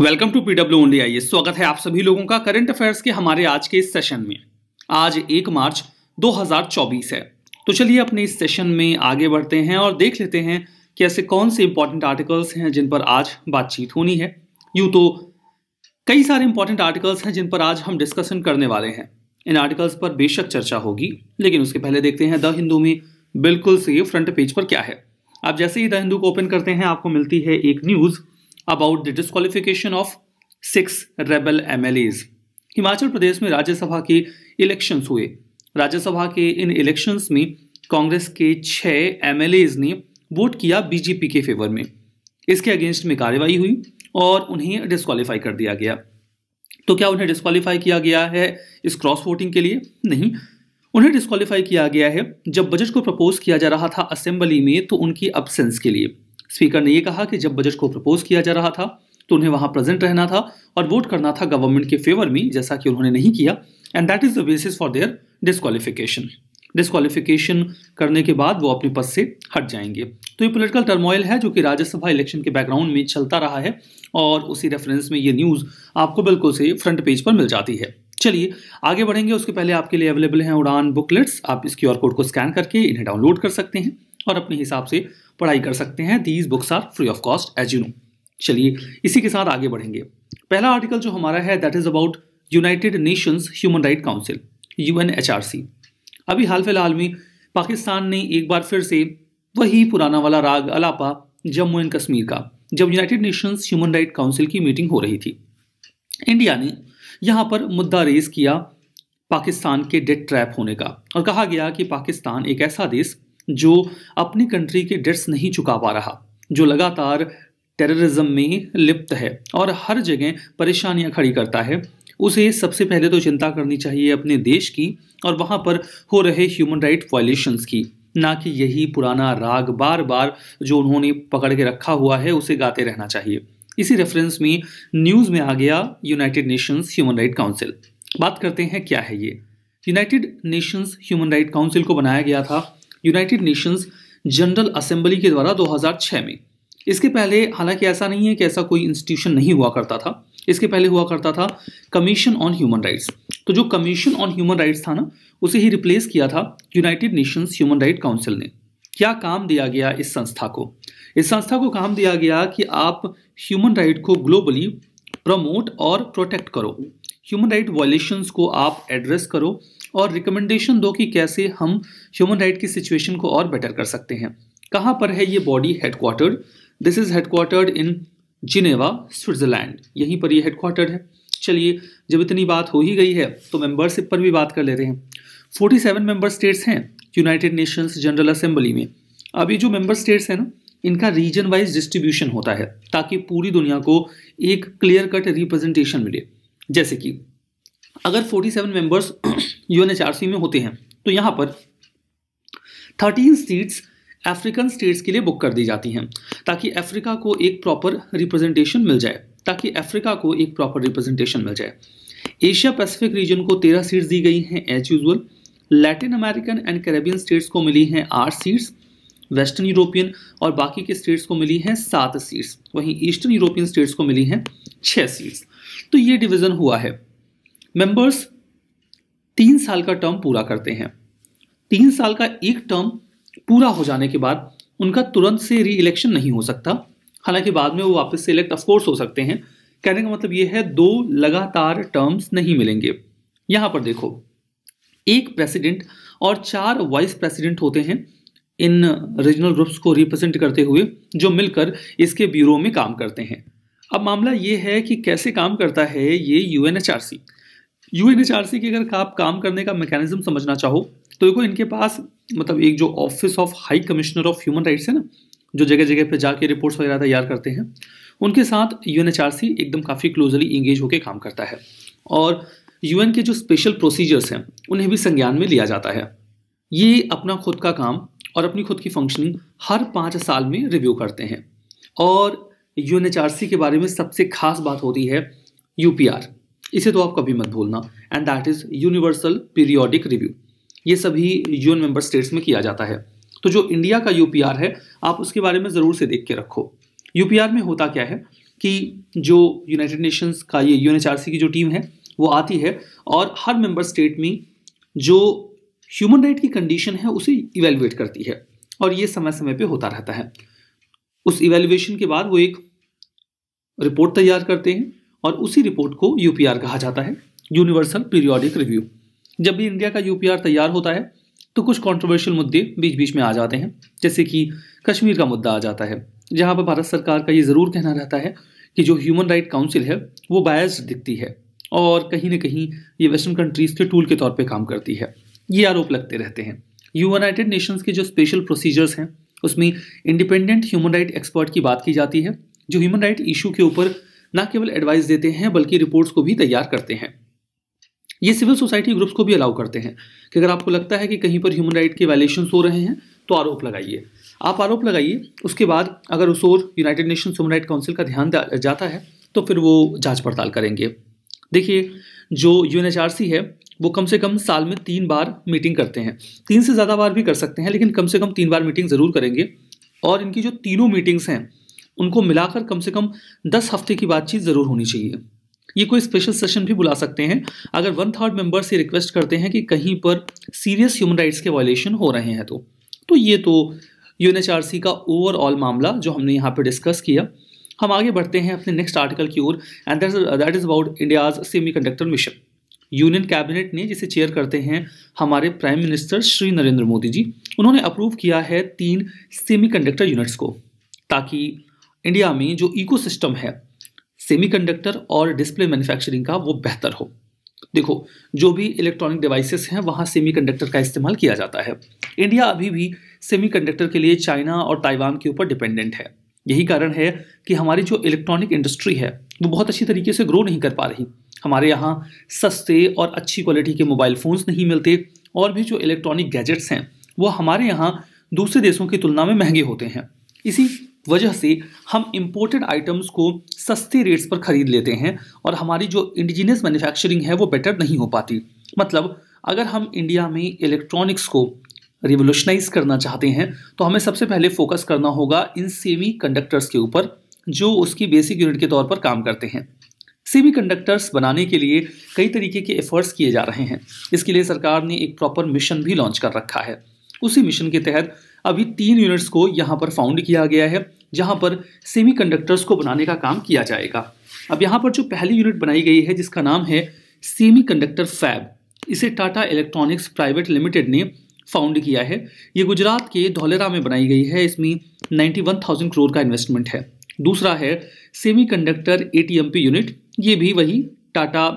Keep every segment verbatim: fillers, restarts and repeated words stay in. Welcome to PW only. आइए स्वागत है आप सभी लोगों का करंट अफेयर्स के हमारे आज के इस सेशन में। आज एक मार्च दो हज़ार चौबीस है, तो चलिए अपने इस सेशन में आगे बढ़ते हैं और देख लेते हैं कि ऐसे कौन से इंपॉर्टेंट आर्टिकल्स हैं जिन पर आज बातचीत होनी है। यूँ तो कई सारे इंपॉर्टेंट आर्टिकल्स हैं जिन पर आज हम डिस्कशन करने वाले हैं। इन आर्टिकल्स पर बेशक चर्चा होगी, लेकिन उसके पहले देखते हैं द हिंदू में बिल्कुल से फ्रंट पेज पर क्या है। आप जैसे ही द हिंदू को ओपन करते हैं आपको मिलती है एक news about the disqualification of six rebel M L As. Himachal Pradesh में राज्यसभा के इलेक्शंस हुए। राज्यसभा के इन इलेक्शंस में कांग्रेस के छः एम एल एज़ ने वोट किया बीजेपी के फेवर में। इसके अगेंस्ट में कार्रवाई हुई और उन्हें डिस्क्वालीफाई कर दिया गया। तो क्या उन्हें डिस्क्वालीफाई किया गया है इस क्रॉस वोटिंग के लिए? नहीं, उन्हें डिस्क्वालीफाई किया गया है जब बजट को प्रपोज किया जा रहा था असेंबली में तो उनकी अब्सेंस के लिए। स्पीकर ने यह कहा कि जब बजट को प्रपोज किया जा रहा था तो उन्हें वहां प्रेजेंट रहना था और वोट करना था गवर्नमेंट के फेवर में, जैसा कि उन्होंने नहीं किया। And that is the basis for their disqualification. Disqualification करने के बाद वो अपने पद से हट जाएंगे। तो ये पॉलिटिकल टर्मोइल है जो कि राज्यसभा इलेक्शन के बैकग्राउंड में चलता रहा है और उसी रेफरेंस में ये न्यूज़ आपको बिल्कुल से फ्रंट पेज पर मिल जाती है। चलिए आगे बढ़ेंगे। उसके पहले आपके लिए अवेलेबल हैं उड़ान बुकलेट्स। आप इस क्यू आर कोड को स्कैन करके इन्हें डाउनलोड कर सकते हैं और अपने हिसाब से पढ़ाई कर सकते हैं। These books are free of cost as you know. चलिए इसी के साथ आगे बढ़ेंगे। पहला आर्टिकल जो हमारा है that is about United Nations human right Council U N H R C. अभी हाल फिलहाल में पाकिस्तान ने एक बार फिर से वही पुराना वाला राग अलापा जम्मू एंड कश्मीर का, जब United Nations human right council की मीटिंग हो रही थी। इंडिया ने यहाँ पर मुद्दा रेज किया पाकिस्तान के डेट ट्रैप होने का और कहा गया कि पाकिस्तान एक ऐसा देश जो अपनी कंट्री के डेट्स नहीं चुका पा रहा, जो लगातार टेररिज्म में लिप्त है और हर जगह परेशानियां खड़ी करता है, उसे सबसे पहले तो चिंता करनी चाहिए अपने देश की और वहाँ पर हो रहे ह्यूमन राइट वायलेशंस की, ना कि यही पुराना राग बार बार जो उन्होंने पकड़ के रखा हुआ है उसे गाते रहना चाहिए। इसी रेफरेंस में न्यूज़ में आ गया United Nations human right council. बात करते हैं क्या है ये। United Nations human right council को बनाया गया था यूनाइटेड नेशंस जनरल असेंबली के द्वारा दो हज़ार छह में। इसके पहले हालांकि ऐसा नहीं है कि ऐसा कोई इंस्टीट्यूशन नहीं हुआ करता था। इसके पहले हुआ करता था कमीशन ऑन ह्यूमन राइट्स। तो जो कमीशन ऑन ह्यूमन राइट्स था ना, उसे ही रिप्लेस किया था United Nations human right council ने। क्या काम दिया गया इस संस्था को? इस संस्था को काम दिया गया कि आप ह्यूमन राइट को ग्लोबली प्रमोट और प्रोटेक्ट करो, ह्यूमन राइट वायलेशंस को आप एड्रेस करो और रिकमेंडेशन दो कि कैसे हम ह्यूमन राइट की सिचुएशन को और बेटर कर सकते हैं। कहाँ पर है ये body headquartered? This is headquartered in Geneva, Switzerland. यहीं पर ये हेडक्वार्टर्ड है। चलिए जब इतनी बात हो ही गई है तो मेंबरशिप पर भी बात कर लेते हैं। सैंतालीस मेंबर स्टेट्स हैं यूनाइटेड नेशंस जनरल असेंबली में। अब ये जो मेंबर स्टेट्स हैं ना, इनका रीजन वाइज डिस्ट्रीब्यूशन होता है ताकि पूरी दुनिया को एक क्लियर कट रिप्रेजेंटेशन मिले। जैसे कि अगर सैंतालीस members U N H R C में होते हैं तो यहाँ पर तेरह सीट्स अफ्रीकन स्टेट्स के लिए बुक कर दी जाती हैं ताकि अफ्रीका को एक प्रॉपर रिप्रेजेंटेशन मिल जाए ताकि अफ्रीका को एक प्रॉपर रिप्रेजेंटेशन मिल जाए। एशिया पैसिफिक रीजन को तेरह सीट्स दी गई हैं as usual. Latin American and Caribbean states को मिली हैं आठ सीट्स, वेस्टर्न यूरोपियन और बाकी के स्टेट्स को मिली हैं सात सीट्स, वहीं ईस्टर्न यूरोपियन स्टेट्स को मिली हैं छः सीट्स। तो ये डिवीज़न हुआ है। मेंबर्स तीन साल का टर्म पूरा करते हैं। तीन साल का एक टर्म पूरा हो जाने के बाद उनका तुरंत से री इलेक्शन नहीं हो सकता, हालांकि बाद में वो वापस से इलेक्ट ऑफकोर्स हो सकते हैं। कहने का मतलब ये है दो लगातार टर्म्स नहीं मिलेंगे। यहाँ पर देखो एक प्रेसिडेंट और चार वाइस प्रेसिडेंट होते हैं इन रीजनल ग्रुप्स को रिप्रेजेंट करते हुए, जो मिलकर इसके ब्यूरो में काम करते हैं। अब मामला ये है कि कैसे काम करता है ये U N H R C. U N H R C के अगर आप काम करने का मैकेनिज्म समझना चाहो तो देखो इनके पास मतलब एक जो office of high commissioner of human rights है ना, जो जगह जगह पे जाके रिपोर्ट्स वगैरह तैयार करते हैं, उनके साथ U N H R C एकदम काफ़ी क्लोजली इंगेज होकर काम करता है और यूएन के जो स्पेशल प्रोसीजर्स हैं उन्हें भी संज्ञान में लिया जाता है। ये अपना खुद का काम और अपनी खुद की फंक्शनिंग हर पाँच साल में रिव्यू करते हैं। और U N H R C के बारे में सबसे खास बात होती है यू पी आर, इसे तो आप कभी मत भूलना। And that is universal periodic review. ये सभी यूएन मेंबर स्टेट्स में किया जाता है। तो जो इंडिया का यू पी आर है आप उसके बारे में ज़रूर से देख के रखो। यू पी आर में होता क्या है? कि जो यूनाइटेड नेशंस का ये यूएनएचआरसी की जो टीम है वो आती है और हर मेंबर स्टेट में जो ह्यूमन राइट की कंडीशन है उसे इवेल्युएट करती है और ये समय समय पे होता रहता है। उस इवेल्युएशन के बाद वो एक रिपोर्ट तैयार करते हैं और उसी रिपोर्ट को यूपीआर कहा जाता है, यूनिवर्सल पीरियोडिक रिव्यू। जब भी इंडिया का यूपीआर तैयार होता है तो कुछ कॉन्ट्रोवर्शियल मुद्दे बीच बीच में आ जाते हैं, जैसे कि कश्मीर का मुद्दा आ जाता है, जहाँ पर भारत सरकार का ये ज़रूर कहना रहता है कि जो ह्यूमन राइट काउंसिल है वो बायस्ड दिखती है और कहीं ना कहीं ये वेस्टर्न कंट्रीज़ के टूल के तौर पे काम करती है, ये आरोप लगते रहते हैं। यूनाइटेड नेशंस के जो स्पेशल प्रोसीजर्स हैं उसमें इंडिपेंडेंट ह्यूमन राइट एक्सपर्ट की बात की जाती है जो ह्यूमन राइट इशू के ऊपर ना केवल एडवाइस देते हैं बल्कि रिपोर्ट्स को भी तैयार करते हैं। ये सिविल सोसाइटी ग्रुप्स को भी अलाउ करते हैं कि अगर आपको लगता है कि कहीं पर ह्यूमन राइट के वायलेशंस हो रहे हैं तो आरोप लगाइए, आप आरोप लगाइए। उसके बाद अगर उस ओर United Nations human right council का ध्यान जाता है तो फिर वो जांच पड़ताल करेंगे। देखिए जो यूएनएचआरसी है वो कम से कम साल में तीन बार मीटिंग करते हैं, तीन से ज़्यादा बार भी कर सकते हैं लेकिन कम से कम तीन बार मीटिंग ज़रूर करेंगे और इनकी जो तीनों मीटिंग्स हैं उनको मिलाकर कम से कम दस हफ्ते की बातचीत ज़रूर होनी चाहिए। ये कोई स्पेशल सेशन भी बुला सकते हैं अगर वन थर्ड मेंबर्स ये रिक्वेस्ट करते हैं कि कहीं पर सीरियस ह्यूमन राइट्स के वायलेशन हो रहे हैं तो तो ये तो यूएनएचआरसी का ओवरऑल मामला जो हमने यहाँ पे डिस्कस किया। हम आगे बढ़ते हैं अपने नेक्स्ट आर्टिकल की ओर, and that is about India's semiconductor mission. Union cabinet ने, जिसे चेयर करते हैं हमारे प्राइम मिनिस्टर श्री नरेंद्र मोदी जी, उन्होंने अप्रूव किया है तीन सेमी कंडक्टर यूनिट्स को ताकि इंडिया में जो इको सिस्टम है सेमीकंडक्टर और डिस्प्ले मैन्युफैक्चरिंग का वो बेहतर हो। देखो, जो भी इलेक्ट्रॉनिक डिवाइसेस हैं वहाँ सेमीकंडक्टर का इस्तेमाल किया जाता है। इंडिया अभी भी सेमीकंडक्टर के लिए चाइना और ताइवान के ऊपर डिपेंडेंट है। यही कारण है कि हमारी जो इलेक्ट्रॉनिक इंडस्ट्री है वो बहुत अच्छी तरीके से ग्रो नहीं कर पा रही। हमारे यहाँ सस्ते और अच्छी क्वालिटी के मोबाइल फ़ोन्स नहीं मिलते और भी जो इलेक्ट्रॉनिक गैजेट्स हैं वो हमारे यहाँ दूसरे देशों की तुलना में महंगे होते हैं। इसी वजह से हम इंपोर्टेड आइटम्स को सस्ते रेट्स पर ख़रीद लेते हैं और हमारी जो इंडिजिनियस मैन्युफैक्चरिंग है वो बेटर नहीं हो पाती। मतलब अगर हम इंडिया में इलेक्ट्रॉनिक्स को रिवोल्यूशनाइज करना चाहते हैं तो हमें सबसे पहले फोकस करना होगा इन सेमीकंडक्टर्स के ऊपर जो उसकी बेसिक यूनिट के तौर पर काम करते हैं। सेमीकंडक्टर्स बनाने के लिए कई तरीके के एफर्ट्स किए जा रहे हैं। इसके लिए सरकार ने एक प्रॉपर मिशन भी लॉन्च कर रखा है। उसी मिशन के तहत अभी तीन यूनिट्स को यहाँ पर फाउंड किया गया है जहाँ पर सेमीकंडक्टर्स को बनाने का काम किया जाएगा। अब यहाँ पर जो पहली यूनिट बनाई गई है जिसका नाम है सेमीकंडक्टर फैब, इसे टाटा इलेक्ट्रॉनिक्स प्राइवेट लिमिटेड ने फाउंड किया है। ये गुजरात के धोलेरा में बनाई गई है। इसमें इक्यानवे हज़ार करोड़ का इन्वेस्टमेंट है। दूसरा है सेमीकंडक्टर एटीएमपी यूनिट, ये भी वही Tata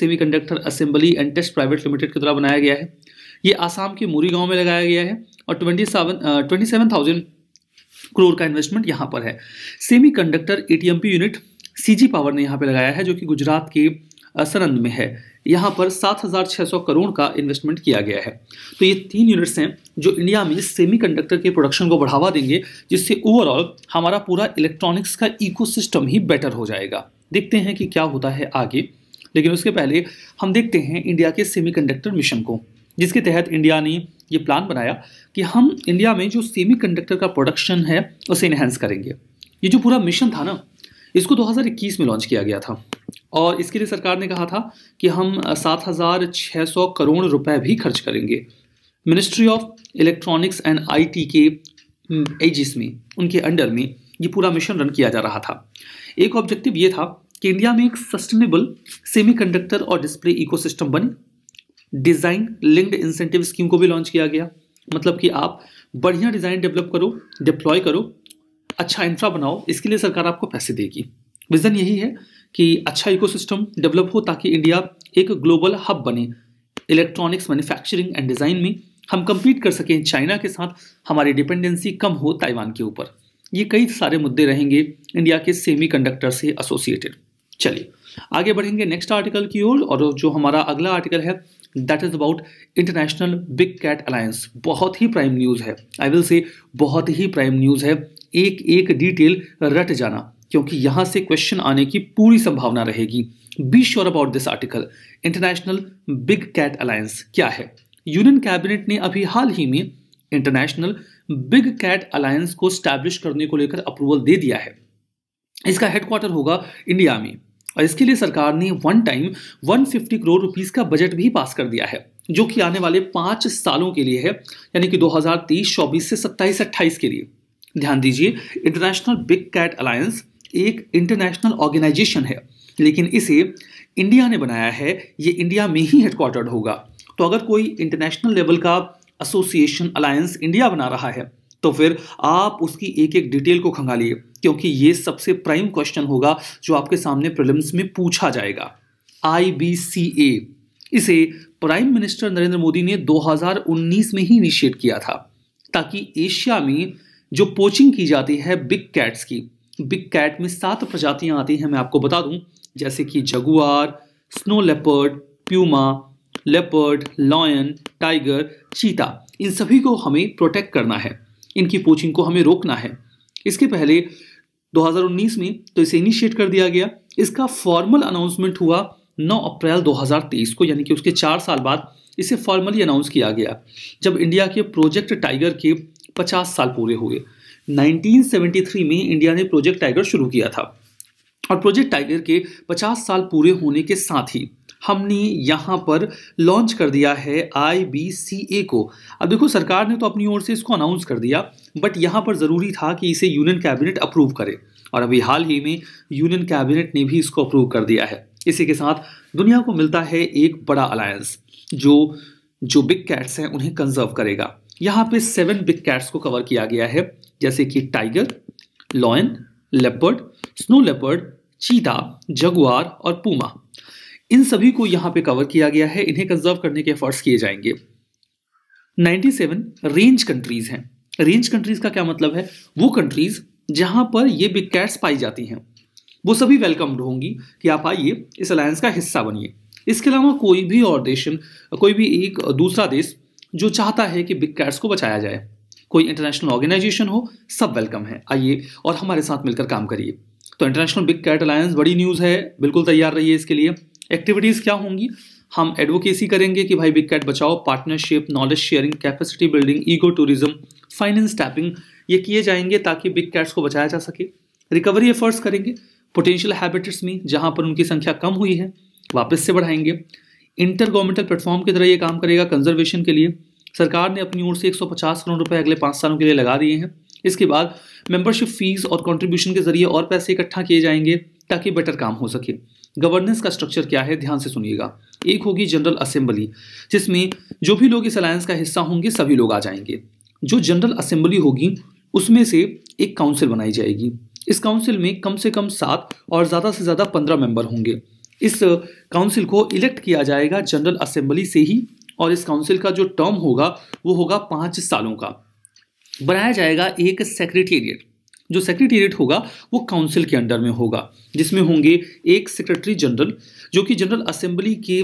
semiconductor assembly and test private limited के द्वारा बनाया गया है। ये आसाम के मोरी गांव में लगाया गया है और सत्ताईस हज़ार करोड़ का इन्वेस्टमेंट यहाँ पर है। Semiconductor ATMP unit CG power ने यहाँ पर लगाया है जो कि गुजरात के सरंद में है। यहाँ पर सात हज़ार छह सौ करोड़ का इन्वेस्टमेंट किया गया है। तो ये तीन यूनिट्स हैं जो इंडिया में सेमीकंडक्टर के प्रोडक्शन को बढ़ावा देंगे, जिससे ओवरऑल हमारा पूरा इलेक्ट्रॉनिक्स का इकोसिस्टम ही बेटर हो जाएगा। देखते हैं कि क्या होता है आगे, लेकिन उसके पहले हम देखते हैं इंडिया के सेमीकंडक्टर मिशन को, जिसके तहत इंडिया ने ये प्लान बनाया कि हम इंडिया में जो सेमीकंडक्टर का प्रोडक्शन है उसे इन्हेंस करेंगे। ये जो पूरा मिशन था ना, इसको दो हज़ार इक्कीस में लॉन्च किया गया था और इसके लिए सरकार ने कहा था कि हम सात हज़ार छह सौ करोड़ रुपए भी खर्च करेंगे। Ministry of electronics and IT के एजिस में, उनके अंडर में ये पूरा मिशन रन किया जा रहा था। एक ऑब्जेक्टिव ये था कि इंडिया में एक सस्टेनेबल सेमीकंडक्टर और डिस्प्ले इकोसिस्टम बने। डिज़ाइन लिंक्ड इंसेंटिव स्कीम को भी लॉन्च किया गया, मतलब कि आप बढ़िया डिज़ाइन डेवलप करो, डिप्लॉय करो, अच्छा इंफ्रा बनाओ, इसके लिए सरकार आपको पैसे देगी। विजन यही है कि अच्छा इकोसिस्टम डेवलप हो ताकि इंडिया एक ग्लोबल हब बने इलेक्ट्रॉनिक्स मैन्युफैक्चरिंग एंड डिज़ाइन में। हम कम्पीट कर सकें चाइना के साथ, हमारी डिपेंडेंसी कम हो ताइवान के ऊपर। ये कई सारे मुद्दे रहेंगे इंडिया के सेमीकंडक्टर से एसोसिएटेड। चलिए आगे बढ़ेंगे नेक्स्ट आर्टिकल की ओर और, और जो हमारा अगला आर्टिकल है that is about international big cat alliance. बहुत ही प्राइम न्यूज़ है, आई विल से बहुत ही प्राइम न्यूज़ है। एक एक डिटेल रट जाना क्योंकि यहाँ से क्वेश्चन आने की पूरी संभावना रहेगी। Be sure about this article. International big cat alliance क्या है? यूनियन कैबिनेट ने अभी हाल ही में इंटरनेशनल बिग कैट अलायंस को स्टैब्लिश करने को लेकर अप्रूवल दे दिया है। इसका हेडक्वार्टर होगा इंडिया में, और इसके लिए सरकार ने वन टाइम एक सौ पचास करोड़ रुपीस का बजट भी पास कर दिया है, जो कि आने वाले पाँच सालों के लिए है, यानी कि दो हज़ार तेईस चौबीस से सत्ताईस अट्ठाईस के लिए। ध्यान दीजिए, इंटरनेशनल बिग कैट अलायंस एक इंटरनेशनल ऑर्गेनाइजेशन है, लेकिन इसे इंडिया ने बनाया है, ये इंडिया में ही हेडक्वार्टर्ड होगा। तो अगर कोई इंटरनेशनल लेवल का एसोसिएशन अलायंस इंडिया बना रहा है तो फिर आप उसकी एक एक डिटेल को खंगालिए, क्योंकि ये सबसे प्राइम क्वेश्चन होगा जो आपके सामने प्रीलिम्स में पूछा जाएगा। आई बी सी ए, इसे प्राइम मिनिस्टर नरेंद्र मोदी ने दो हज़ार उन्नीस में ही इनिशिएट किया था, ताकि एशिया में जो पोचिंग की जाती है बिग कैट्स की, बिग कैट में सात प्रजातियां आती हैं, मैं आपको बता दूं, जैसे कि jaguar, snow leopard, puma, leopard, lion, tiger, cheetah, इन सभी को हमें प्रोटेक्ट करना है, इनकी पोचिंग को हमें रोकना है। इसके पहले दो हज़ार उन्नीस में तो इसे इनिशिएट कर दिया गया। इसका फॉर्मल अनाउंसमेंट हुआ नौ अप्रैल दो हज़ार तेईस को, यानी कि उसके चार साल बाद इसे फॉर्मली अनाउंस किया गया, जब इंडिया के प्रोजेक्ट टाइगर के पचास साल पूरे हुए। उन्नीस सौ तिहत्तर में इंडिया ने प्रोजेक्ट टाइगर शुरू किया था, और प्रोजेक्ट टाइगर के पचास साल पूरे होने के साथ ही हमने यहाँ पर लॉन्च कर दिया है आई बी सी ए को। अब देखो, सरकार ने तो अपनी ओर से इसको अनाउंस कर दिया, बट यहाँ पर ज़रूरी था कि इसे यूनियन कैबिनेट अप्रूव करे, और अभी हाल ही में यूनियन कैबिनेट ने भी इसको अप्रूव कर दिया है। इसी के साथ दुनिया को मिलता है एक बड़ा अलायंस जो जो बिग कैट्स हैं उन्हें कंजर्व करेगा। यहाँ पे सेवन बिग कैट्स को कवर किया गया है, जैसे कि tiger, lion, leopard, snow leopard, चीता, जगुआर और पूमा, इन सभी को यहाँ पे कवर किया गया है, इन्हें कंजर्व करने के एफर्ट्स किए जाएंगे। सत्तानवे रेंज कंट्रीज हैं। रेंज कंट्रीज का क्या मतलब है? वो कंट्रीज जहाँ पर ये बिग कैट्स पाई जाती हैं वो सभी वेलकम्ड होंगी कि आप आइए, इस अलायंस का हिस्सा बनिए। इसके अलावा कोई भी और देश, कोई भी एक दूसरा देश जो चाहता है कि बिग कैट्स को बचाया जाए, कोई इंटरनेशनल ऑर्गेनाइजेशन हो, सब वेलकम है, आइए और हमारे साथ मिलकर काम करिए। तो इंटरनेशनल बिग कैट अलायंस बड़ी न्यूज़ है, बिल्कुल तैयार रहिए इसके लिए। एक्टिविटीज़ क्या होंगी? हम एडवोकेसी करेंगे कि भाई बिग कैट बचाओ, partnership, knowledge sharing, capacity building, eco tourism, finance tapping, ये किए जाएंगे ताकि बिग कैट्स को बचाया जा सके। रिकवरी एफर्ट्स करेंगे, पोटेंशियल हैबिटेट्स में जहाँ पर उनकी संख्या कम हुई है वापस से बढ़ाएंगे। इंटर गवर्नमेंटल प्लेटफॉर्म की तरह ये काम करेगा कंजर्वेशन के लिए। सरकार ने अपनी ओर से एक सौ पचास करोड़ रुपए अगले पाँच सालों के लिए लगा दिए हैं। इसके बाद मेंबरशिप फीस और कंट्रीब्यूशन के जरिए और पैसे इकट्ठा किए जाएंगे ताकि बेटर काम हो सके। गवर्नेंस का स्ट्रक्चर क्या है, ध्यान से सुनिएगा। एक होगी जनरल असेंबली, जिसमें जो भी लोग इस अलायंस का हिस्सा होंगे सभी लोग आ जाएंगे। जो जनरल असेंबली होगी उसमें से एक काउंसिल बनाई जाएगी। इस काउंसिल में कम से कम सात और ज़्यादा से ज़्यादा पंद्रह मेंबर होंगे। इस काउंसिल को इलेक्ट किया जाएगा जनरल असेंबली से ही, और इस काउंसिल का जो टर्म होगा वो होगा पाँच सालों का। बनाया जाएगा एक सेक्रेटेरिएट, जो सेक्रेटेरिएट होगा वो काउंसिल के अंडर में होगा, जिसमें होंगे एक सेक्रेटरी जनरल, जो कि जनरल असेंबली के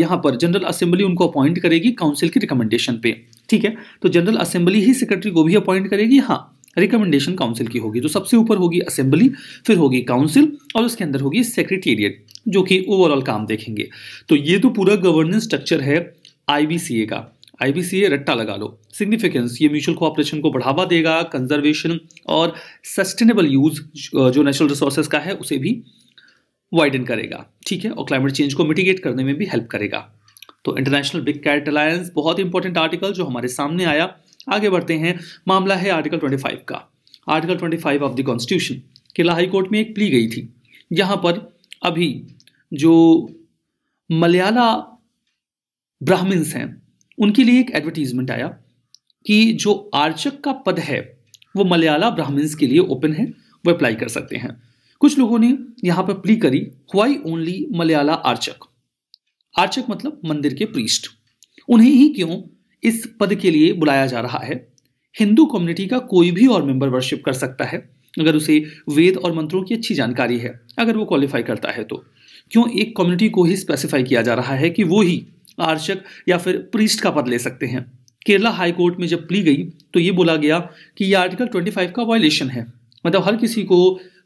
यहाँ पर जनरल असेंबली उनको अपॉइंट करेगी काउंसिल की रिकमेंडेशन पे। ठीक है, तो जनरल असेंबली ही सेक्रेटरी को भी अपॉइंट करेगी। हाँ, रिकमेंडेशन काउंसिल की होगी, तो सबसे ऊपर होगी असेंबली, फिर होगी काउंसिल, और उसके अंदर होगी सेक्रेटेरिएट जो कि ओवरऑल काम देखेंगे। तो ये तो पूरा गवर्नेंस स्ट्रक्चर है आई बी सी ए का। आई बी सी ए रट्टा लगा लो, सिग्निफिकेंस, ये म्यूचुअल कोऑपरेशन को बढ़ावा देगा, कंजर्वेशन और सस्टेनेबल यूज जो नेचुरल रिसोर्सेज का है उसे भी वाइडन करेगा। ठीक है, और क्लाइमेट चेंज को मिटिगेट करने में भी हेल्प करेगा। तो इंटरनेशनल बिग कैट अलायंस बहुत इंपॉर्टेंट आर्टिकल जो हमारे सामने आया। आगे बढ़ते हैं, मामला है आर्टिकल पच्चीस का। आर्टिकल पच्चीस of the constitution, Kerala high court में एक प्ली गई थी। यहाँ पर अभी जो मलयाला ब्राह्मण्स हैं उनके लिए एक एडवर्टीजमेंट आया कि जो आर्चक का पद है वो मलयाला ब्राह्मण्स के लिए ओपन है, वो अप्लाई कर सकते हैं। कुछ लोगों ने यहाँ पर प्ली करी, व्हाई ओनली मलयाला आर्चक? आर्चक मतलब मंदिर के प्रीस्ट, उन्हें ही क्यों इस पद के लिए बुलाया जा रहा है? हिंदू कम्युनिटी का कोई भी और मेंबर वर्शिप कर सकता है अगर उसे वेद और मंत्रों की अच्छी जानकारी है, अगर वो क्वालिफाई करता है। तो क्यों एक कम्युनिटी को ही स्पेसिफाई किया जा रहा है कि वो ही आर्चक या फिर प्रीस्ट का पद ले सकते हैं? केरला हाई कोर्ट में जब प्ली गई तो ये बोला गया कि ये आर्टिकल पच्चीस का वायलेशन है, मतलब हर किसी को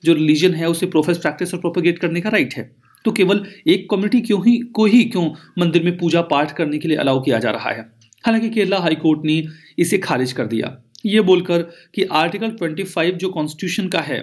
जो रिलीजन है उसे प्रोफेस, प्रैक्टिस और प्रोपेगेट करने का राइट है। तो केवल एक कम्युनिटी क्यों ही को ही क्यों मंदिर में पूजा पाठ करने के लिए अलाउ किया जा रहा है? हालांकि केरला हाई कोर्ट ने इसे खारिज कर दिया, ये बोलकर कि आर्टिकल पच्चीस जो कॉन्स्टिट्यूशन का है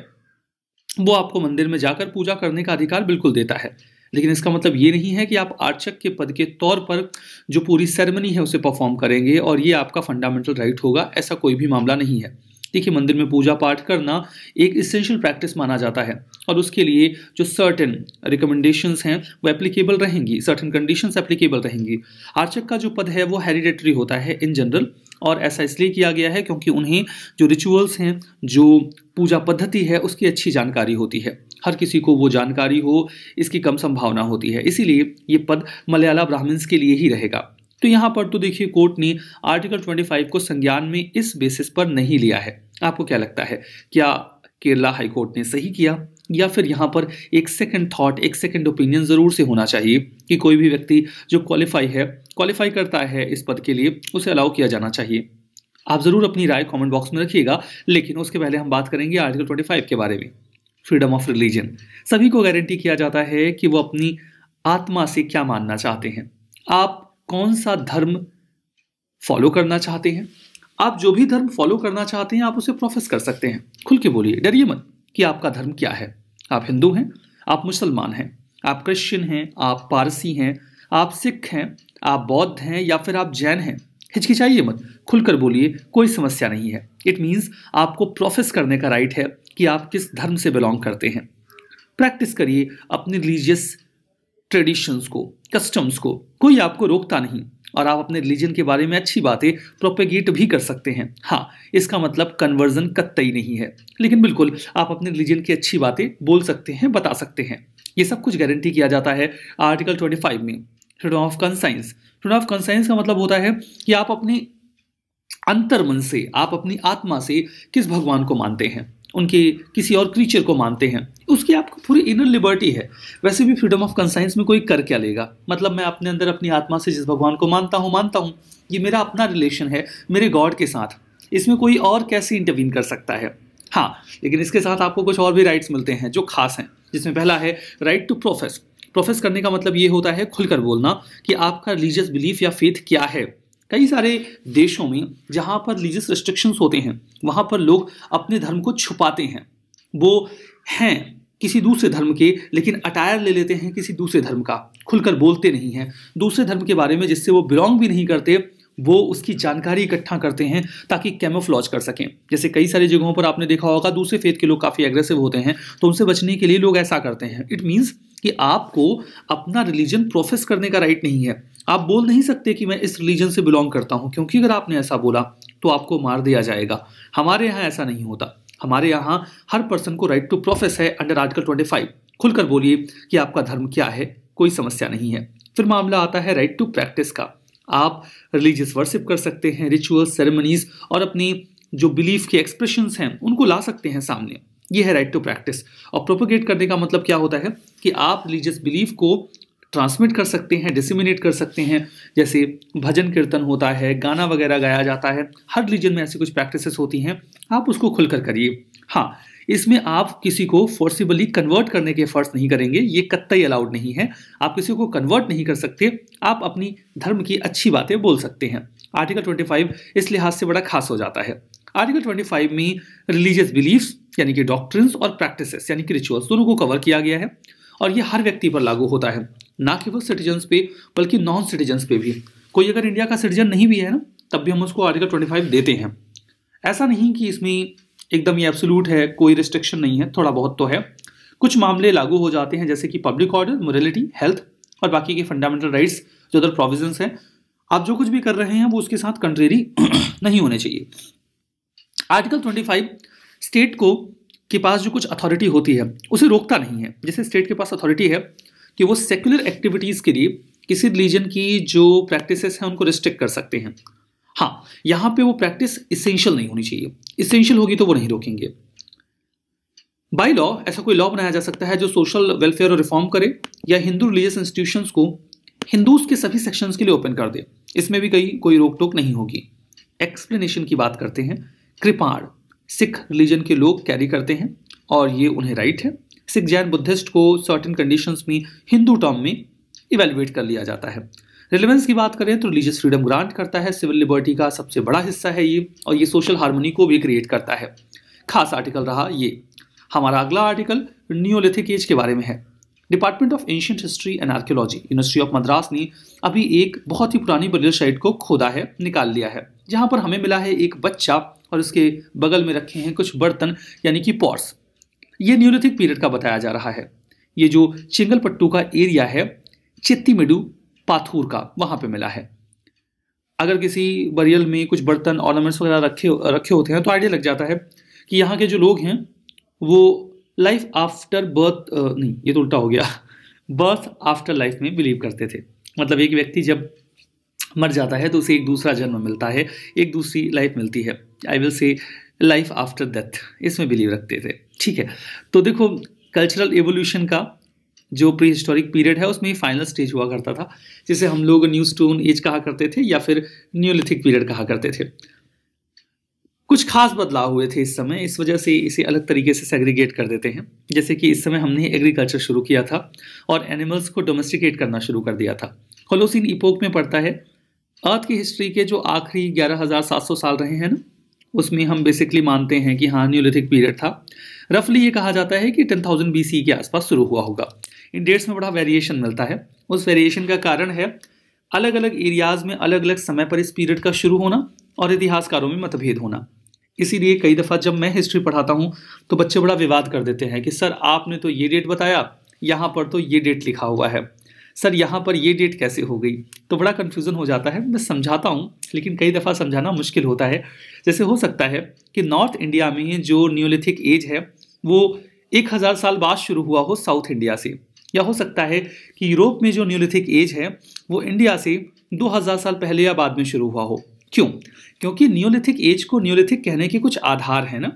वो आपको मंदिर में जाकर पूजा करने का अधिकार बिल्कुल देता है, लेकिन इसका मतलब ये नहीं है कि आप आर्चक के पद के तौर पर जो पूरी सेरेमनी है उसे परफॉर्म करेंगे और ये आपका फंडामेंटल राइट होगा, ऐसा कोई भी मामला नहीं है। देखिए, मंदिर में पूजा पाठ करना एक इसेंशियल प्रैक्टिस माना जाता है और उसके लिए जो सर्टेन रिकमेंडेशंस हैं वो एप्लीकेबल रहेंगी, सर्टेन कंडीशंस एप्लीकेबल रहेंगी। आर्चक का जो पद है वो हेरिडेटरी होता है इन जनरल, और ऐसा इसलिए किया गया है क्योंकि उन्हें जो रिचुअल्स हैं, जो पूजा पद्धति है, उसकी अच्छी जानकारी होती है। हर किसी को वो जानकारी हो इसकी कम संभावना होती है, इसीलिए ये पद मलयाला ब्राह्मण्स के लिए ही रहेगा। तो यहाँ पर तो देखिए, कोर्ट ने आर्टिकल पच्चीस को संज्ञान में इस बेसिस पर नहीं लिया है। आपको क्या लगता है, क्या केरला हाई कोर्ट ने सही किया, या फिर यहाँ पर एक सेकंड थॉट, एक सेकंड ओपिनियन ज़रूर से होना चाहिए कि कोई भी व्यक्ति जो क्वालिफाई है क्वालिफाई करता है इस पद के लिए, उसे अलाउ किया जाना चाहिए? आप ज़रूर अपनी राय कॉमेंट बॉक्स में रखिएगा, लेकिन उसके पहले हम बात करेंगे आर्टिकल ट्वेंटी फाइव के बारे में। फ्रीडम ऑफ रिलीजन, सभी को गारंटी किया जाता है कि वो अपनी आत्मा से क्या मानना चाहते हैं, आप कौन सा धर्म फॉलो करना चाहते हैं। आप जो भी धर्म फॉलो करना चाहते हैं आप उसे प्रोफेस कर सकते हैं, खुल के बोलिए, डरिए मत कि आपका धर्म क्या है। आप हिंदू हैं, आप मुसलमान हैं, आप क्रिश्चियन हैं, आप पारसी हैं, आप सिख हैं, आप बौद्ध हैं, या फिर आप जैन हैं। हिचकिचाइए मत, खुलकर बोलिए, कोई समस्या नहीं है। इट मीन्स आपको प्रोफेस करने का राइट है कि आप किस धर्म से बिलोंग करते हैं। प्रैक्टिस करिए अपने रिलीजियस ट्रेडिशंस को, कस्टम्स को, कोई आपको रोकता नहीं, और आप अपने रिलीजन के बारे में अच्छी बातें प्रोपेगेट भी कर सकते हैं। हाँ, इसका मतलब कन्वर्जन कतई नहीं है, लेकिन बिल्कुल आप अपने रिलीजन की अच्छी बातें बोल सकते हैं, बता सकते हैं। ये सब कुछ गारंटी किया जाता है आर्टिकल पच्चीस में। Freedom of conscience, freedom of conscience का मतलब होता है कि आप अपने अंतर्मन से, आप अपनी आत्मा से किस भगवान को मानते हैं, उनके किसी और क्रीचर को मानते हैं, उसकी आपको पूरी इनर लिबर्टी है। वैसे भी फ्रीडम ऑफ कंसाइंस में कोई कर क्या लेगा, मतलब मैं अपने अंदर अपनी आत्मा से जिस भगवान को मानता हूँ मानता हूँ, ये मेरा अपना रिलेशन है मेरे गॉड के साथ, इसमें कोई और कैसे इंटरवीन कर सकता है। हाँ, लेकिन इसके साथ आपको कुछ और भी राइट्स मिलते हैं जो खास हैं, जिसमें पहला है राइट टू प्रोफेस। प्रोफेस करने का मतलब ये होता है खुलकर बोलना कि आपका रिलीजियस बिलीफ या फेथ क्या है। कई सारे देशों में जहाँ पर रिलीजियस रिस्ट्रिक्शंस होते हैं वहाँ पर लोग अपने धर्म को छुपाते हैं, वो हैं किसी दूसरे धर्म के, लेकिन अटायर ले लेते हैं किसी दूसरे धर्म का, खुलकर बोलते नहीं हैं। दूसरे धर्म के बारे में जिससे वो बिलोंग भी नहीं करते, वो उसकी जानकारी इकट्ठा करते हैं ताकि कैमोफ्लॉज कर सकें। जैसे कई सारी जगहों पर आपने देखा होगा दूसरे फेथ के लोग काफ़ी एग्रेसिव होते हैं, तो उनसे बचने के लिए लोग ऐसा करते हैं। इट मीन्स कि आपको अपना रिलीजन प्रोफेस करने का राइट नहीं है। आप बोल नहीं सकते कि मैं इस रिलीजन से बिलोंग करता हूँ, क्योंकि अगर आपने ऐसा बोला तो आपको मार दिया जाएगा। हमारे यहाँ ऐसा नहीं होता, हमारे यहाँ हर पर्सन को राइट टू प्रोफेस है अंडर आर्टिकल पच्चीस। खुलकर बोलिए कि आपका धर्म क्या है, कोई समस्या नहीं है। फिर मामला आता है राइट टू प्रैक्टिस का। आप रिलीजियस वर्शिप कर सकते हैं, रिचुअल्स, सेरेमनीज, और अपनी जो बिलीफ के एक्सप्रेशंस हैं उनको ला सकते हैं सामने। ये है राइट टू प्रैक्टिस। और प्रोपोगेट करने का मतलब क्या होता है कि आप रिलीजियस बिलीफ को ट्रांसमिट कर सकते हैं, डिसिमिनेट कर सकते हैं। जैसे भजन कीर्तन होता है, गाना वगैरह गाया जाता है, हर रिलीजन में ऐसी कुछ प्रैक्टिसेस होती हैं, आप उसको खुलकर करिए। हाँ, इसमें आप किसी को फोर्सिबली कन्वर्ट करने के एफर्ट्स नहीं करेंगे, ये कतई अलाउड नहीं है। आप किसी को कन्वर्ट नहीं कर सकते, आप अपनी धर्म की अच्छी बातें बोल सकते हैं। आर्टिकल पच्चीस इस लिहाज से बड़ा खास हो जाता है। आर्टिकल पच्चीस में रिलीजियस बिलीफ्स यानी कि डॉक्ट्रिन्स और प्रैक्टिसेस यानी कि रिचुअल्स दोनों को कवर किया गया है, और ये हर व्यक्ति पर लागू होता है, ना केवल सिटीजन्स पे बल्कि नॉन सिटीजन्स पे भी। कोई अगर इंडिया का सिटीजन नहीं भी है ना, तब भी हम उसको आर्टिकल पच्चीस देते हैं। ऐसा नहीं कि इसमें एकदम ये एब्सोल्यूट है, कोई रिस्ट्रिक्शन नहीं है, थोड़ा बहुत तो है। कुछ मामले लागू हो जाते हैं जैसे कि पब्लिक ऑर्डर, मोरलिटी, हेल्थ और बाकी के फंडामेंटल राइट्स जो अदर प्रोविजंस हैं। आप जो कुछ भी कर रहे हैं वो उसके साथ कंट्रेरी नहीं होने चाहिए। आर्टिकल पच्चीस स्टेट को के पास जो कुछ अथॉरिटी होती है उसे रोकता नहीं है। जैसे स्टेट के पास अथॉरिटी है कि वो सेक्युलर एक्टिविटीज़ के लिए किसी रिलीजन की जो प्रैक्टिसेस हैं उनको रिस्ट्रिक्ट कर सकते हैं। हाँ, यहाँ पे वो प्रैक्टिस इसेंशियल नहीं होनी चाहिए, इसेंशियल होगी तो वो नहीं रोकेंगे। बाय लॉ ऐसा कोई लॉ बनाया जा सकता है जो सोशल वेलफेयर और रिफॉर्म करे, या हिंदू रिलीजियस इंस्टीट्यूशंस को हिंदूज के सभी सेक्शंस के लिए ओपन कर दे, इसमें भी कहीं कोई रोक टोक नहीं होगी। एक्सप्लेनेशन की बात करते हैं। कृपाड़ सिख रिलीजन के लोग कैरी करते हैं और ये उन्हें राइट है। सिख, जैन, बुद्धिस्ट को सर्टेन कंडीशंस में हिंदू टर्म में इवेल्युएट कर लिया जाता है। रिलेवेंस की बात करें तो रिलीजियस फ्रीडम ग्रांट करता है, सिविल लिबर्टी का सबसे बड़ा हिस्सा है ये, और ये सोशल हार्मनी को भी क्रिएट करता है। खास आर्टिकल रहा ये। हमारा अगला आर्टिकल न्योलिथिक एज के बारे में है। Department of ancient history and archaeology university of Madras ने अभी एक बहुत ही पुरानी बरियल साइट को खोदा है, निकाल लिया है, जहां पर हमें मिला है एक बच्चा और उसके बगल में रखे हैं कुछ बर्तन यानी कि पॉट्स। ये न्योलिथिक पीरियड का बताया जा रहा है। ये जो चेंगलपट्टू का एरिया है चित्तीमेडू पाथूर का, वहां पे मिला है। अगर किसी बरियल में कुछ बर्तन ऑर्नामेंट्स वगैरह रखे रखे होते हैं तो आइडिया लग जाता है कि यहाँ के जो लोग हैं वो लाइफ आफ्टर बर्थ नहीं, ये तो उल्टा हो गया, बर्थ आफ्टर लाइफ में बिलीव करते थे। मतलब एक व्यक्ति जब मर जाता है तो उसे एक दूसरा जन्म मिलता है, एक दूसरी लाइफ मिलती है। I will say life after death, इसमें बिलीव रखते थे। ठीक है, तो देखो कल्चरल एवोल्यूशन का जो प्री हिस्टोरिक पीरियड है उसमें फाइनल स्टेज हुआ करता था, जिसे हम लोग न्यू स्टोन एज कहा करते थे या फिर न्योलिथिक पीरियड कहा करते थे। कुछ खास बदलाव हुए थे इस समय, इस वजह से इसे अलग तरीके से सेग्रीगेट कर देते हैं। जैसे कि इस समय हमने एग्रीकल्चर शुरू किया था और एनिमल्स को डोमेस्टिकेट करना शुरू कर दिया था। होलोसीन इपोक में पड़ता है, अर्थ की हिस्ट्री के जो आखिरी ग्यारह हज़ार सात सौ साल रहे हैं ना, उसमें हम बेसिकली मानते हैं कि हाँ न्योलिथिक पीरियड था। रफली ये कहा जाता है कि टेन थाउजेंड बी सी के आसपास शुरू हुआ होगा। इन डेट्स में बड़ा वेरिएशन मिलता है। उस वेरिएशन का कारण है अलग अलग एरियाज में अलग अलग समय पर इस पीरियड का शुरू होना और इतिहासकारों में मतभेद होना। इसीलिए कई दफ़ा जब मैं हिस्ट्री पढ़ाता हूँ तो बच्चे बड़ा विवाद कर देते हैं कि सर आपने तो ये डेट बताया, यहाँ पर तो ये डेट लिखा हुआ है, सर यहाँ पर ये डेट कैसे हो गई, तो बड़ा कन्फ्यूज़न हो जाता है। मैं समझाता हूँ लेकिन कई दफ़ा समझाना मुश्किल होता है। जैसे हो सकता है कि नॉर्थ इंडिया में जो न्योलिथिक एज है वो एक हज़ार साल बाद शुरू हुआ हो साउथ इंडिया से, या हो सकता है कि यूरोप में जो न्योलिथिक एज है वो इंडिया से दो हज़ार साल पहले या बाद में शुरू हुआ हो। क्यों? क्योंकि न्योलिथिक एज को न्योलिथिक कहने के कुछ आधार हैं ना,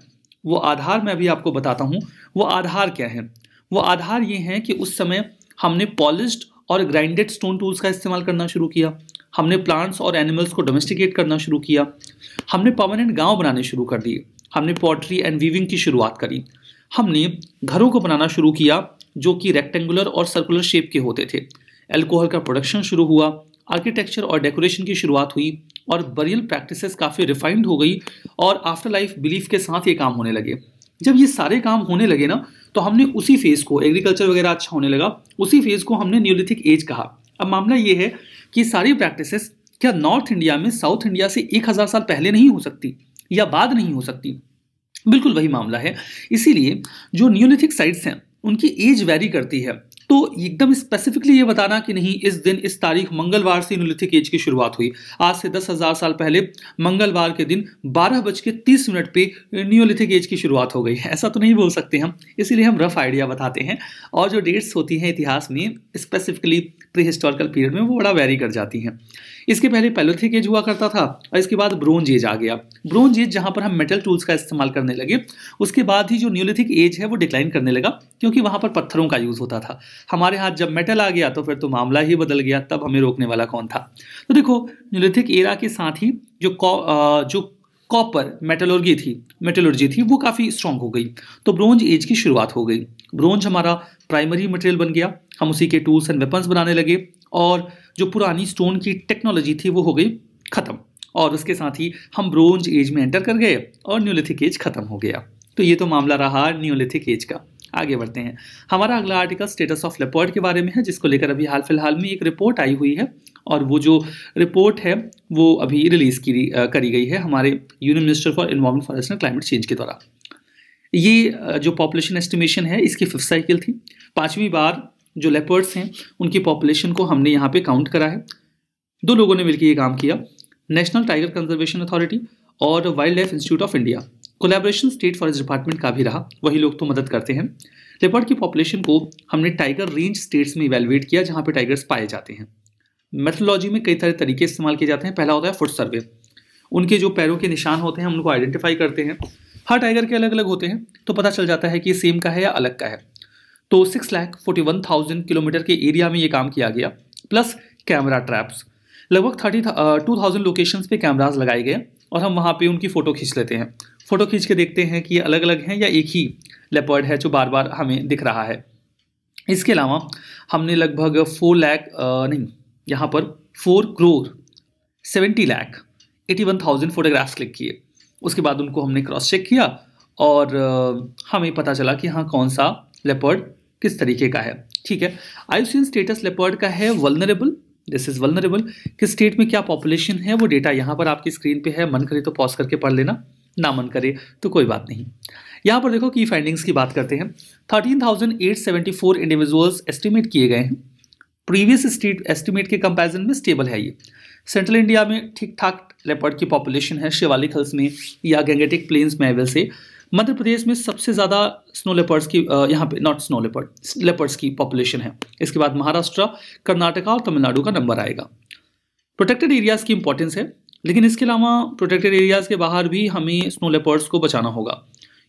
वो आधार मैं अभी आपको बताता हूँ। वो आधार क्या है? वो आधार ये हैं कि उस समय हमने पॉलिश्ड और ग्राइंडेड स्टोन टूल्स का इस्तेमाल करना शुरू किया, हमने प्लांट्स और एनिमल्स को डोमेस्टिकेट करना शुरू किया, हमने परमानेंट गांव बनाने शुरू कर दिए, हमने पॉटरी एंड वीविंग की शुरुआत करी, हमने घरों को बनाना शुरू किया जो कि रेक्टेंगुलर और सर्कुलर शेप के होते थे, एल्कोहल का प्रोडक्शन शुरू हुआ, आर्किटेक्चर और डेकोरेशन की शुरुआत हुई और बरियल प्रैक्टिसेस काफ़ी रिफाइंड हो गई और आफ्टर लाइफ बिलीफ के साथ ये काम होने लगे। जब ये सारे काम होने लगे ना तो हमने उसी फेज़ को, एग्रीकल्चर वगैरह अच्छा होने लगा, उसी फेज़ को हमने न्योलिथिक एज कहा। अब मामला ये है कि सारी प्रैक्टिसेस क्या नॉर्थ इंडिया में साउथ इंडिया से एक हज़ार साल पहले नहीं हो सकती या बाद नहीं हो सकती? बिल्कुल वही मामला है। इसीलिए जो न्योलिथिक साइट्स हैं उनकी एज वेरी करती है। तो एकदम स्पेसिफिकली ये बताना कि नहीं इस दिन इस तारीख मंगलवार से न्योलिथिक एज की शुरुआत हुई, आज से दस हज़ार साल पहले मंगलवार के दिन बारह बज के तीस मिनट पर न्योलिथिक एज की शुरुआत हो गई, ऐसा तो नहीं बोल सकते हम। इसीलिए हम रफ आइडिया बताते हैं और जो डेट्स होती हैं इतिहास में स्पेसिफिकली प्री हिस्टोरिकल पीरियड में वो बड़ा वेरी कर जाती हैं। इसके पहले पैलोथिक एज हुआ करता था और इसके बाद ब्रोंज एज आ गया। ब्रोंज एज जहाँ पर हम मेटल टूल्स का इस्तेमाल करने लगे, उसके बाद ही जो न्योलिथिक एज है वो डिक्लाइन करने लगा क्योंकि वहाँ पर पत्थरों का यूज़ होता था। हमारे हाथ जब मेटल आ गया तो फिर तो मामला ही बदल गया, तब हमें रोकने वाला कौन था? तो देखो न्योलिथिक एरा के साथ ही जो कॉ जो कॉपर मेटलर्जी थी मेटलर्जी थी वो काफ़ी स्ट्रॉन्ग हो गई, तो ब्रोंज एज की शुरुआत हो गई। ब्रोंज हमारा प्राइमरी मटेरियल बन गया, हम उसी के टूल्स एंड वेपन्स बनाने लगे और जो पुरानी स्टोन की टेक्नोलॉजी थी वो हो गई ख़त्म, और उसके साथ ही हम ब्रोंज एज में एंटर कर गए और न्योलिथिक एज ख़त्म हो गया। तो ये तो मामला रहा न्योलिथिक एज का। आगे बढ़ते हैं। हमारा अगला आर्टिकल स्टेटस ऑफ लेपर्ड के बारे में है, जिसको लेकर अभी हाल फिलहाल में एक रिपोर्ट आई हुई है और वो जो रिपोर्ट है वो अभी रिलीज़ की करी गई है हमारे union minister for environment forest and climate change के द्वारा। ये जो पॉपुलेशन एस्टिमेशन है इसकी फिफ्थ साइकिल थी। पाँचवीं बार जो लेपर्ड्स हैं उनकी पॉपुलेशन को हमने यहाँ पर काउंट करा है। दो लोगों ने मिलकर ये काम किया, नेशनल टाइगर कंजर्वेशन अथॉरिटी और wildlife institute of India. Collaboration state forest department का भी रहा, वही लोग तो मदद करते हैं। लेपर्ड की पॉपुलेशन को हमने टाइगर रेंज स्टेट्स में इवेलुएट किया जहाँ पे टाइगर्स पाए जाते हैं। मेथोलॉजी में कई तरह तरीके इस्तेमाल किए जाते हैं। पहला होता है फुट सर्वे, उनके जो पैरों के निशान होते हैं हम उनको आइडेंटिफाई करते हैं। हर टाइगर के अलग अलग होते हैं तो पता चल जाता है कि सेम का है या अलग का है। तो six lakh forty one thousand kilometre के एरिया में ये काम किया गया, प्लस कैमरा ट्रैप्स लगभग थर्टी टू थाउजेंड लोकेशंस पे कैमराज लगाए गए और हम वहाँ पे उनकी फ़ोटो खींच लेते हैं। फ़ोटो खींच के देखते हैं कि ये अलग अलग हैं या एक ही लेपर्ड है जो बार बार हमें दिख रहा है। इसके अलावा हमने लगभग फोर लाख नहीं यहाँ पर four crore seventy lakh eighty one thousand photographs click किए। उसके बाद उनको हमने क्रॉस चेक किया और हमें पता चला कि हाँ कौन सा लेपर्ड किस तरीके का है। ठीक है, आईयूसीएन स्टेटस लेपर्ड का है वल्नरेबल, दिस इज वल्नरेबल। किस स्टेट में क्या पॉपुलेशन है वो डेटा यहाँ पर आपकी स्क्रीन पे है, मन करे तो पॉज करके पढ़ लेना, ना मन करे तो कोई बात नहीं। यहाँ पर देखो की फाइंडिंग्स की बात करते हैं। Thirteen thousand eight seventy four individuals estimate किए गए हैं, प्रीवियस स्टेट एस्टिमेट के कंपैरिजन में स्टेबल है ये। सेंट्रल इंडिया में ठीक ठाक लेपर्ड की पॉपुलेशन है, शिवालिक हिल्स में या गंगेटिक प्लेन्स मैवेल से। मध्य प्रदेश में सबसे ज़्यादा स्नो लेपर्ड्स की यहाँ पे नॉट स्नो लेपर्ड लेपर्ड्स की पॉपुलेशन है। इसके बाद महाराष्ट्र, कर्नाटका और तमिलनाडु का नंबर आएगा। प्रोटेक्टेड एरियाज़ की इंपॉर्टेंस है, लेकिन इसके अलावा प्रोटेक्टेड एरियाज़ के बाहर भी हमें स्नो लेपर्ड्स को बचाना होगा।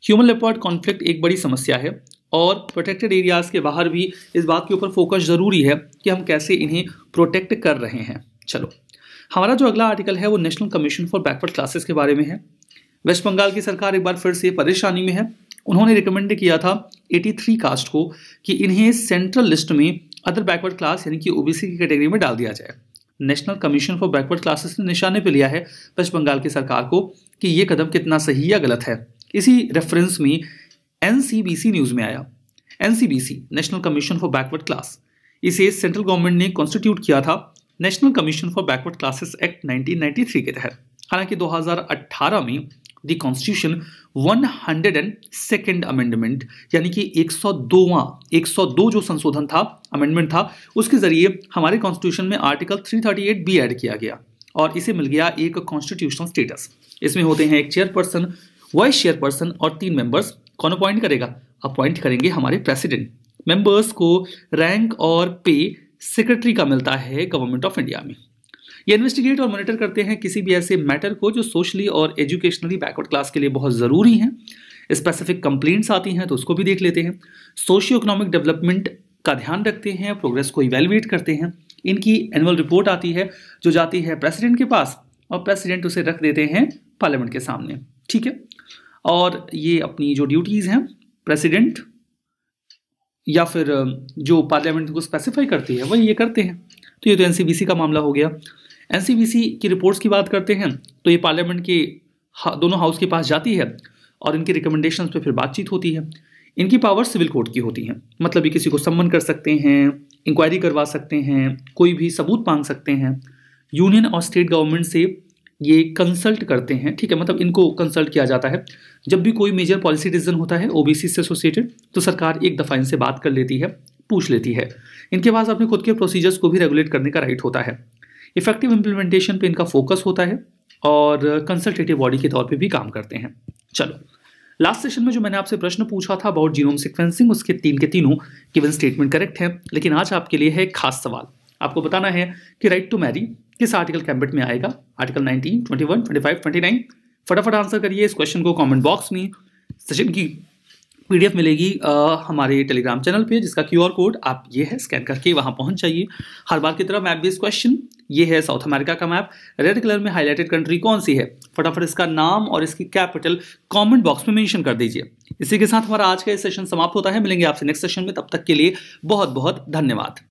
ह्यूमन लेपर्ड कॉन्फ्लिक्ट एक बड़ी समस्या है और प्रोटेक्टेड एरियाज़ के बाहर भी इस बात के ऊपर फोकस ज़रूरी है कि हम कैसे इन्हें प्रोटेक्ट कर रहे हैं। चलो, हमारा जो अगला आर्टिकल है वो national commission for backward classes के बारे में है। वेस्ट बंगाल की सरकार एक बार फिर से परेशानी में है। उन्होंने रिकमेंड किया था तिरासी कास्ट को कि इन्हें सेंट्रल लिस्ट में अदर बैकवर्ड क्लास यानी कि ओबीसी की कैटेगरी में डाल दिया जाए। National commission for backward classes ने निशाने पर लिया है वेस्ट बंगाल की सरकार को कि ये कदम कितना सही या गलत है। इसी रेफरेंस में एनसीबीसी न्यूज़ में आया, NCBC national commission for backward class, इसे सेंट्रल गवर्नमेंट ने कॉन्स्टिट्यूट किया था national commission for backward classes act nineteen ninety three के तहत। हालांकि दो हज़ार अठारह में the constitution one hundred second amendment यानी कि एक सौ दोवां एक सौ दो जो संशोधन था, अमेंडमेंट था, उसके जरिए हमारे कॉन्स्टिट्यूशन में article three thirty eight B add किया गया और इसे मिल गया एक कॉन्स्टिट्यूशनल स्टेटस। इसमें होते हैं एक चेयरपर्सन, वाइस चेयरपर्सन और तीन मेंबर्स। कौन अपॉइंट करेगा? अपॉइंट करेंगे हमारे प्रेसिडेंट। मेंबर्स को रैंक और पे सेक्रेटरी का मिलता है गवर्नमेंट ऑफ इंडिया में। ये इन्वेस्टिगेट और मॉनिटर करते हैं किसी भी ऐसे मैटर को जो सोशली और एजुकेशनली बैकवर्ड क्लास के लिए बहुत ज़रूरी हैं। स्पेसिफिक कंप्लेंट्स आती हैं तो उसको भी देख लेते हैं। सोशियो इकोनॉमिक डेवलपमेंट का ध्यान रखते हैं, प्रोग्रेस को इवेलुएट करते हैं। इनकी एनुअल रिपोर्ट आती है जो जाती है प्रेसिडेंट के पास और प्रेसिडेंट उसे रख देते हैं पार्लियामेंट के सामने। ठीक है, और ये अपनी जो ड्यूटीज़ हैं प्रेसिडेंट या फिर जो पार्लियामेंट को स्पेसिफाई करती है वही ये करते हैं। तो ये तो एनसीबीसी का मामला हो गया। एनसीबीसी की रिपोर्ट्स की बात करते हैं तो ये पार्लियामेंट के दोनों हाउस के पास जाती है और इनके रिकमेंडेशंस पे फिर बातचीत होती है। इनकी पावर सिविल कोर्ट की होती है, मतलब ये किसी को सम्मन कर सकते हैं, इंक्वायरी करवा सकते हैं, कोई भी सबूत मांग सकते हैं। यूनियन और स्टेट गवर्नमेंट से ये कंसल्ट करते हैं। ठीक है, मतलब इनको कंसल्ट किया जाता है। जब भी कोई मेजर पॉलिसी डिसीजन होता है ओबीसी से एसोसिएटेड तो सरकार एक दफ़ा इनसे बात कर लेती है, पूछ लेती है। इनके पास अपने खुद के प्रोसीजर्स को भी रेगुलेट करने का राइट होता है। इफेक्टिव इम्प्लीमेंटेशन पे इनका फोकस होता है और कंसल्टेटिव बॉडी के तौर पे भी काम करते हैं। चलो, लास्ट सेशन में जो मैंने आपसे प्रश्न पूछा था अबाउट जीनोम सिक्वेंसिंग, उसके तीन के तीनों गिवन स्टेटमेंट करेक्ट हैं, लेकिन आज आपके लिए है खास सवाल। आपको बताना है कि राइट टू मैरी किस आर्टिकल कैबिनेट में आएगा, article nineteen, twenty one, twenty five, twenty nine. फटाफट आंसर करिए इस क्वेश्चन को कमेंट बॉक्स में। सेशन की पीडीएफ मिलेगी आ, हमारे टेलीग्राम चैनल पे, जिसका क्यूआर कोड आप ये है स्कैन करके वहाँ पहुँच जाइए। हर बार की तरह मैप बेस्ड क्वेश्चन, ये है साउथ अमेरिका का मैप, रेड कलर में हाईलाइटेड कंट्री कौन सी है। फटाफट इसका नाम और इसकी कैपिटल कमेंट बॉक्स में मेंशन कर दीजिए। इसी के साथ हमारा आज का ये सेशन समाप्त होता है। मिलेंगे आपसे नेक्स्ट सेशन में, तब तक के लिए बहुत बहुत धन्यवाद।